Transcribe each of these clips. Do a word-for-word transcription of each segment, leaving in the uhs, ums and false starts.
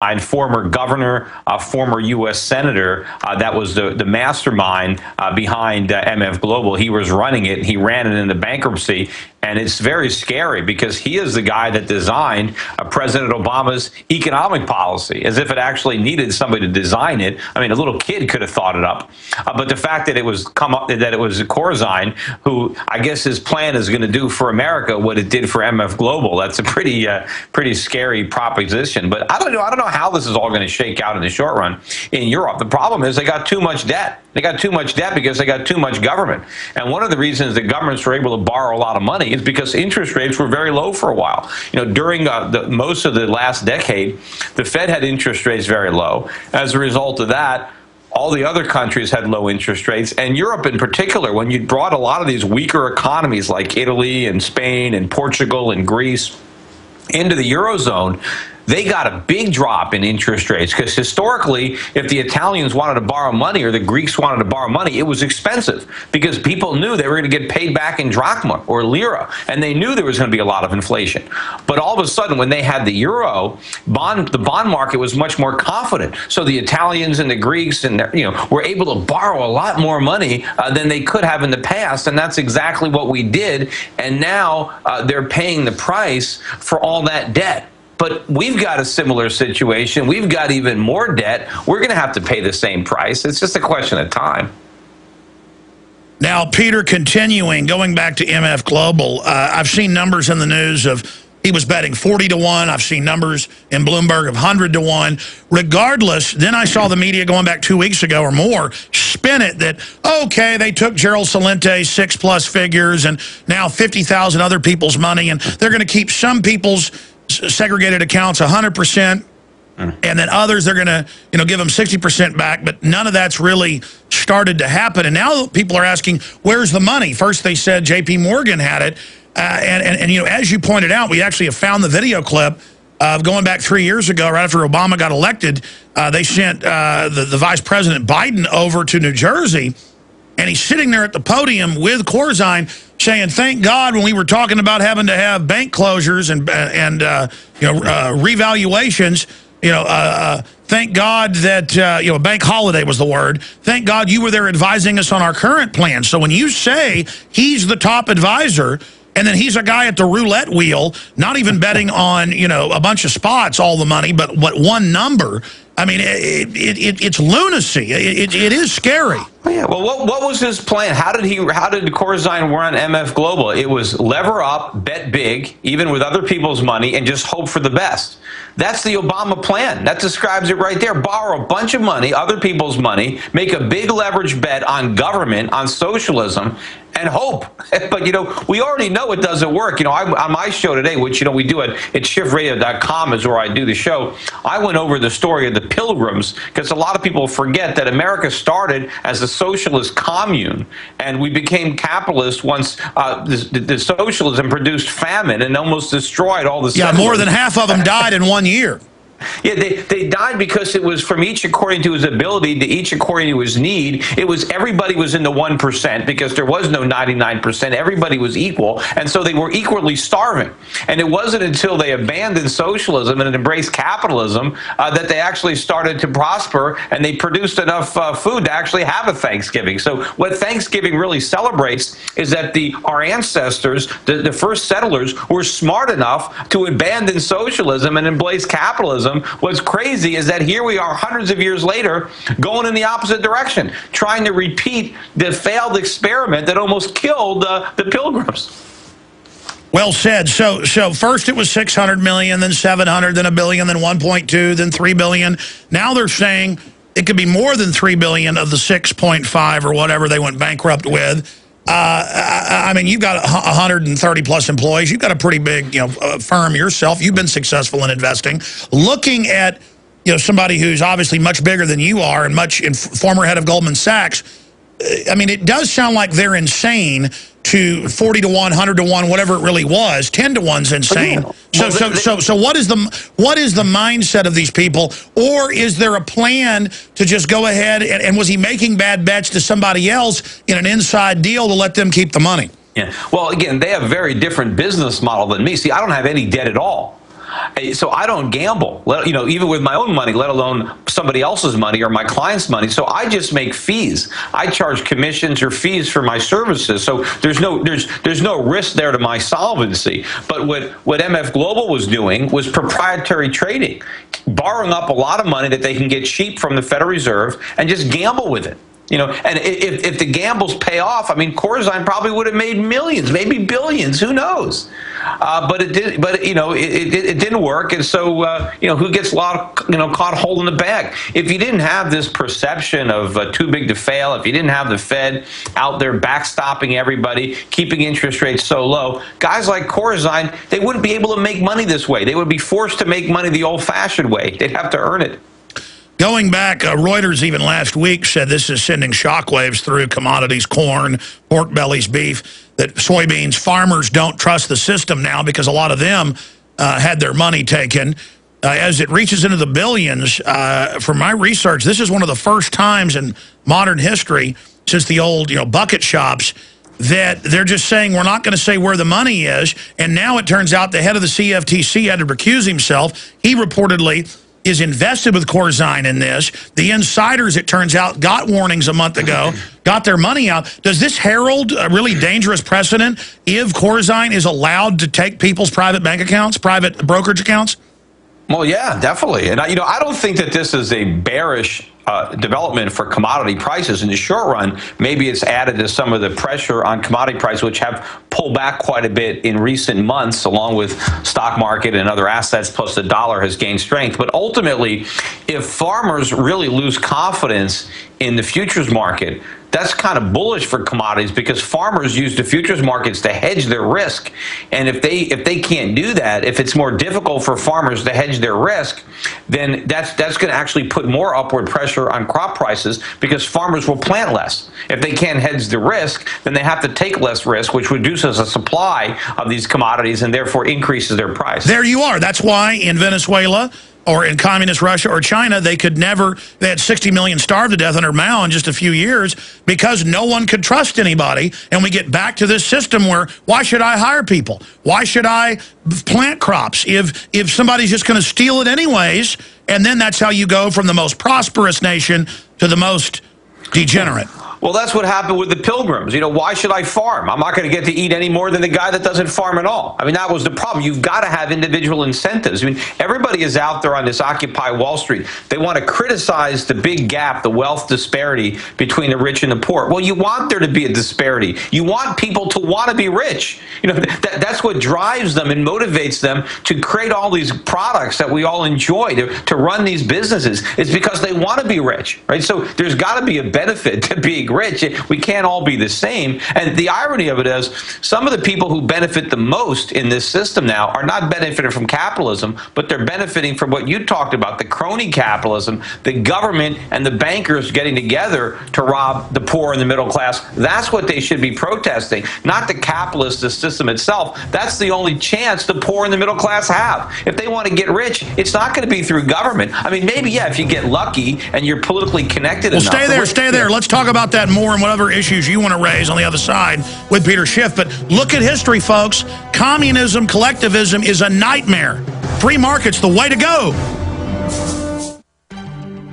and former governor, uh, former U S senator, uh, that was the, the mastermind uh, behind uh, M F Global. He was running it. He ran it into bankruptcy. And it's very scary because he is the guy that designed uh, President Obama's economic policy, as if it actually needed somebody to design it. I mean, a little kid could have thought it up. Uh, but the fact that it was come up, that it was Corzine, who I guess his plan is going to do for America what it did for M F Global, that's a pretty, uh, pretty scary proposition. But I don't know. I don't know how this is all going to shake out in the short run in Europe. The problem is they got too much debt. They got too much debt because they got too much government. And one of the reasons the governments were able to borrow a lot of money is because interest rates were very low for a while. You know, during uh, the, most of the last decade, the Fed had interest rates very low. As a result of that, all the other countries had low interest rates, and Europe in particular, when you brought a lot of these weaker economies like Italy and Spain and Portugal and Greece into the Eurozone, they got a big drop in interest rates because historically, if the Italians wanted to borrow money or the Greeks wanted to borrow money, it was expensive because people knew they were going to get paid back in drachma or lira, and they knew there was going to be a lot of inflation. But all of a sudden, when they had the euro, bond, the bond market was much more confident. So the Italians and the Greeks and the, you know, were able to borrow a lot more money uh, than they could have in the past, and that's exactly what we did. And now uh, they're paying the price for all that debt. But we've got a similar situation. We've got even more debt. We're going to have to pay the same price. It's just a question of time. Now, Peter, continuing, going back to M F Global, uh, I've seen numbers in the news of he was betting forty to one. I've seen numbers in Bloomberg of one hundred to one. Regardless, then I saw the media going back two weeks ago or more spin it that, okay, they took Gerald Celente six-plus figures and now fifty thousand other people's money, and they're going to keep some people's segregated accounts one hundred percent, and then others they're going to, you know, give them sixty percent back, but none of that's really started to happen. And now people are asking, where's the money? First they said J P Morgan had it, uh, and, and, and, you know, as you pointed out, we actually have found the video clip of going back three years ago, right after Obama got elected, uh, they sent uh, the, the Vice President Biden over to New Jersey, and he's sitting there at the podium with Corzine saying, thank God when we were talking about having to have bank closures and, and uh, you know, uh, revaluations, you know, uh, uh, thank God that, uh, you know, bank holiday was the word. Thank God you were there advising us on our current plan. So when you say he's the top advisor, and then he's a guy at the roulette wheel, not even betting on, you know, a bunch of spots, all the money, but what one number. I mean, it, it, it, it's lunacy. It, it, it is scary. Yeah, well, what, what was his plan? How did he? How did Corzine run M F Global? It was lever up, bet big, even with other people's money, and just hope for the best. That's the Obama plan. That describes it right there. Borrow a bunch of money, other people's money, make a big leverage bet on government, on socialism, and hope. But, you know, we already know it doesn't work. You know, I, on my show today, which, you know, we do at, at Shift Radio dot com is where I do the show, I went over the story of the Pilgrims because a lot of people forget that America started as a socialist commune, and we became capitalist once uh, the, the socialism produced famine and almost destroyed all the Yeah, settlers. More than half of them died in one year. Yeah, they, they died because it was from each according to his ability to each according to his need. It was everybody was in the one percent because there was no ninety-nine percent. Everybody was equal. And so they were equally starving. And it wasn't until they abandoned socialism and embraced capitalism uh, that they actually started to prosper and they produced enough uh, food to actually have a Thanksgiving. So what Thanksgiving really celebrates is that the our ancestors, the, the first settlers, were smart enough to abandon socialism and embrace capitalism. What's crazy is that here we are hundreds of years later going in the opposite direction, trying to repeat the failed experiment that almost killed uh, the Pilgrims. Well said. So so first it was six hundred million, then seven hundred, then a billion, then one point two, then three billion. Now they're saying it could be more than three billion of the six point five or whatever they went bankrupt with. Uh, I, I mean, you've got one hundred thirty plus employees. You've got a pretty big, you know, uh, firm yourself. You've been successful in investing. Looking at, you know, somebody who's obviously much bigger than you are and much in former head of Goldman Sachs, I mean, it does sound like they're insane to forty to one, one hundred to one, whatever it really was. ten to one's insane. Well, so, so, so, so what is the what is the mindset of these people? Or is there a plan to just go ahead and, and was he making bad bets to somebody else in an inside deal to let them keep the money? Yeah. Well, again, they have a very different business model than me. See, I don't have any debt at all. So I don't gamble, you know, even with my own money, let alone somebody else's money or my client's money. So I just make fees. I charge commissions or fees for my services. So there's no there's there's no risk there to my solvency. But what what M F Global was doing was proprietary trading, borrowing up a lot of money that they can get cheap from the Federal Reserve and just gamble with it. You know, and if, if the gambles pay off, I mean, Corzine probably would have made millions, maybe billions. Who knows? Uh, but it did. But you know, it, it, it didn't work. And so, uh, you know, who gets a lot of, you know, caught holding the bag? If you didn't have this perception of uh, too big to fail, if you didn't have the Fed out there backstopping everybody, keeping interest rates so low, guys like Corzine, they wouldn't be able to make money this way. They would be forced to make money the old-fashioned way. They'd have to earn it. Going back, uh, Reuters even last week said this is sending shockwaves through commodities, corn, pork bellies, beef, that soybeans, farmers don't trust the system now because a lot of them uh, had their money taken. Uh, as it reaches into the billions, uh, from my research, this is one of the first times in modern history since the old, you know, bucket shops that they're just saying, we're not going to say where the money is. And now it turns out the head of the C F T C had to recuse himself. He reportedly is invested with Corzine in this. The insiders, it turns out, got warnings a month ago, got their money out. Does this herald a really dangerous precedent if Corzine is allowed to take people's private bank accounts, private brokerage accounts? Well, yeah, definitely. And, I, you know, I don't think that this is a bearish Uh, development for commodity prices. In the short run, maybe it's added to some of the pressure on commodity prices, which have pulled back quite a bit in recent months, along with stock market and other assets, plus the dollar has gained strength. But ultimately, if farmers really lose confidence in the futures market, that's kind of bullish for commodities because farmers use the futures markets to hedge their risk. And if they if they can't do that, if it's more difficult for farmers to hedge their risk, then that's that's going to actually put more upward pressure on crop prices because farmers will plant less. If they can't hedge the risk, then they have to take less risk, which reduces the supply of these commodities and therefore increases their price. There you are. That's why in Venezuela or in communist Russia or China, they could never, they had sixty million starved to death under Mao in just a few years because no one could trust anybody. And we get back to this system where, why should I hire people? Why should I plant crops if, if somebody's just going to steal it anyways? And then that's how you go from the most prosperous nation to the most degenerate. Well, that's what happened with the Pilgrims. You know, why should I farm? I'm not going to get to eat any more than the guy that doesn't farm at all. I mean, that was the problem. You've got to have individual incentives. I mean, everybody is out there on this Occupy Wall Street. They want to criticize the big gap, the wealth disparity between the rich and the poor. Well, you want there to be a disparity. You want people to want to be rich. You know, that, that's what drives them and motivates them to create all these products that we all enjoy, to, to run these businesses. It's because they want to be rich, right? So there's got to be a benefit to being rich. We can't all be the same. And the irony of it is some of the people who benefit the most in this system now are not benefiting from capitalism, but they're benefiting from what you talked about, the crony capitalism, the government and the bankers getting together to rob the poor and the middle class. That's what they should be protesting, not the capitalist the system itself. That's the only chance the poor and the middle class have. If they want to get rich, it's not going to be through government. I mean, maybe, yeah, if you get lucky and you're politically connected enough. Well, stay there, stay there. Let's talk about that more and whatever issues you want to raise on the other side with Peter Schiff. But look at history, folks. Communism, collectivism is a nightmare. Free markets, the way to go.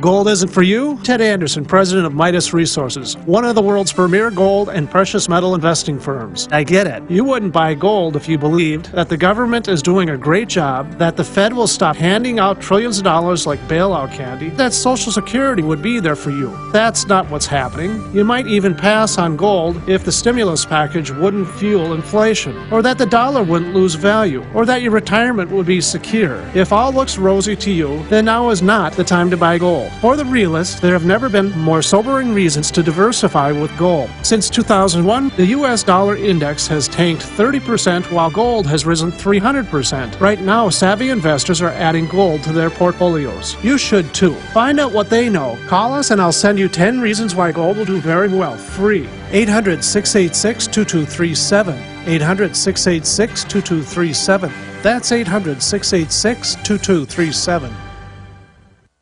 Gold isn't for you? Ted Anderson, president of Midas Resources, one of the world's premier gold and precious metal investing firms. I get it. You wouldn't buy gold if you believed that the government is doing a great job, that the Fed will stop handing out trillions of dollars like bailout candy, that Social Security would be there for you. That's not what's happening. You might even pass on gold if the stimulus package wouldn't fuel inflation, or that the dollar wouldn't lose value, or that your retirement would be secure. If all looks rosy to you, then now is not the time to buy gold. For the realist, there have never been more sobering reasons to diversify with gold. Since two thousand one, the U S dollar index has tanked thirty percent while gold has risen three hundred percent. Right now, savvy investors are adding gold to their portfolios. You should too. Find out what they know. Call us and I'll send you ten reasons why gold will do very well, free. eight hundred, six eight six, two two three seven. eight hundred, six eight six, two two three seven. That's eight hundred, six eight six, two two three seven.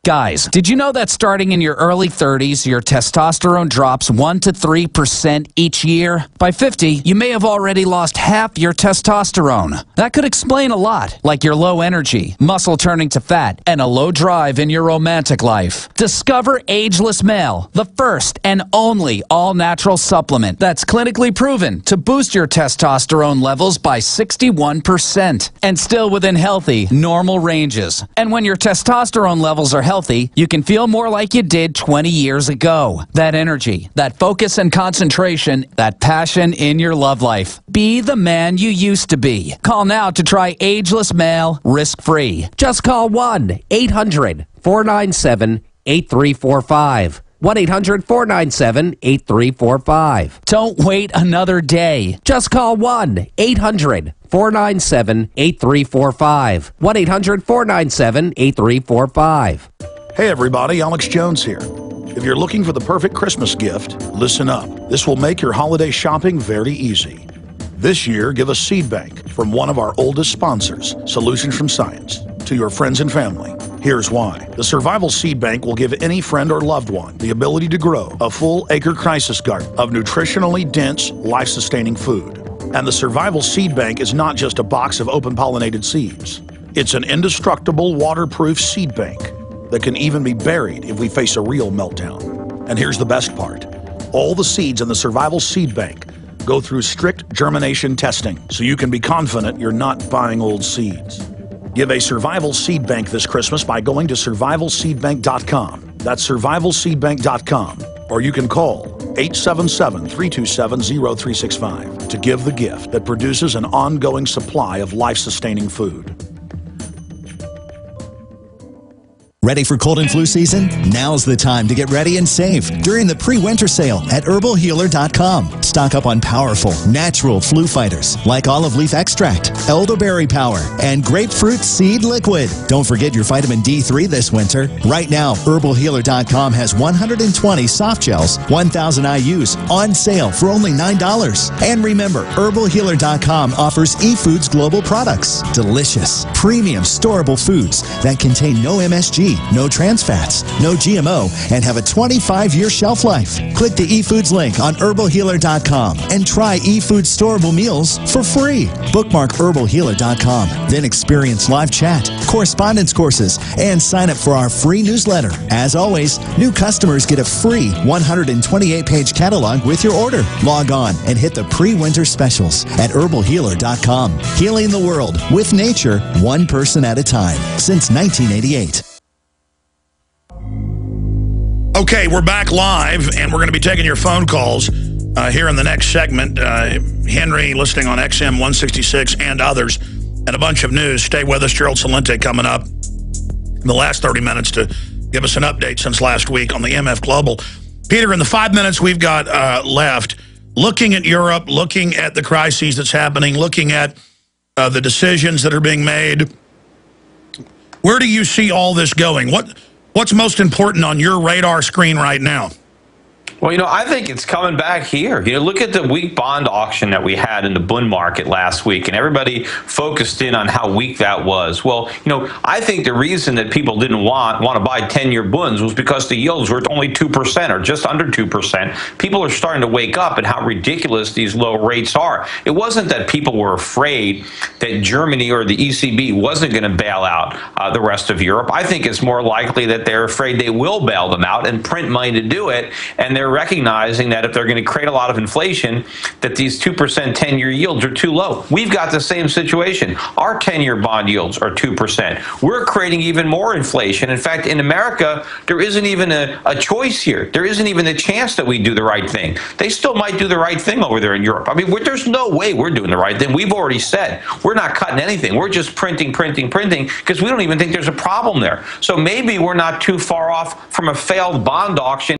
Guys, did you know that starting in your early thirties, your testosterone drops one to three percent each year? By fifty, you may have already lost half your testosterone. That could explain a lot, like your low energy, muscle turning to fat, and a low drive in your romantic life. Discover Ageless Male, the first and only all-natural supplement that's clinically proven to boost your testosterone levels by sixty-one percent, and still within healthy, normal ranges. And when your testosterone levels are healthy, you can feel more like you did twenty years ago. That energy, that focus and concentration, that passion in your love life. Be the man you used to be. Call now to try Ageless Male risk-free. Just call one eight hundred four nine seven eight three four five. one eight hundred four nine seven eight three four five. Don't wait another day. Just call one eight hundred four nine seven eight three four five. four nine seven, eight three four five. one eight hundred four nine seven eight three four five. Hey everybody, Alex Jones here. If you're looking for the perfect Christmas gift, listen up. This will make your holiday shopping very easy. This year, give a seed bank from one of our oldest sponsors, Solutions from Science, to your friends and family. Here's why. The Survival Seed Bank will give any friend or loved one the ability to grow a full acre crisis garden of nutritionally dense, life-sustaining food. And the Survival Seed Bank is not just a box of open pollinated seeds. It's an indestructible, waterproof seed bank that can even be buried if we face a real meltdown. And here's the best part. All the seeds in the Survival Seed Bank go through strict germination testing, so you can be confident you're not buying old seeds. Give a Survival Seed Bank this Christmas by going to Survival Seed Bank dot com. That's Survival Seed Bank dot com. Or you can call eight seven seven, three two seven, zero three six five to give the gift that produces an ongoing supply of life-sustaining food. Ready for cold and flu season? Now's the time to get ready and save during the pre-winter sale at Herbal Healer dot com. Stock up on powerful, natural flu fighters like olive leaf extract, elderberry power, and grapefruit seed liquid. Don't forget your vitamin D three this winter. Right now, Herbal Healer dot com has one hundred twenty soft gels, one thousand I Us on sale for only nine dollars. And remember, Herbal Healer dot com offers eFoods global products. Delicious, premium, storable foods that contain no M S G, no trans fats, no G M O, and have a twenty-five year shelf life. Click the eFoods link on Herbal Healer dot com and try eFoods storable meals for free. Bookmark Herbal Healer dot com, then experience live chat, correspondence courses, and sign up for our free newsletter. As always, new customers get a free one hundred twenty-eight page catalog with your order. Log on and hit the pre-winter specials at Herbal Healer dot com. Healing the world with nature, one person at a time, since nineteen eighty-eight. Okay, we're back live, and we're going to be taking your phone calls uh, here in the next segment. Uh, Henry listening on X M one sixty-six and others, and a bunch of news. Stay with us. Gerald Celente coming up in the last thirty minutes to give us an update since last week on the M F Global. Peter, in the five minutes we've got uh, left, looking at Europe, looking at the crises that's happening, looking at uh, the decisions that are being made, where do you see all this going? What... What's most important on your radar screen right now? Well, you know, I think it's coming back here. You know, look at the weak bond auction that we had in the Bund market last week, and everybody focused in on how weak that was. Well, you know, I think the reason that people didn't want want to buy ten year Bunds was because the yields were only two percent or just under two percent. People are starting to wake up at how ridiculous these low rates are. It wasn't that people were afraid that Germany or the E C B wasn't going to bail out uh, the rest of Europe. I think it's more likely that they're afraid they will bail them out and print money to do it, and they're recognizing that if they're going to create a lot of inflation, that these two percent ten year yields are too low. We've got the same situation. Our ten year bond yields are two percent. We're creating even more inflation. In fact, in America, there isn't even a, a choice here. There isn't even a chance that we do the right thing. They still might do the right thing over there in Europe. I mean, we're, there's no way we're doing the right thing. We've already said we're not cutting anything. We're just printing, printing, printing, because we don't even think there's a problem there. So maybe we're not too far off from a failed bond auction.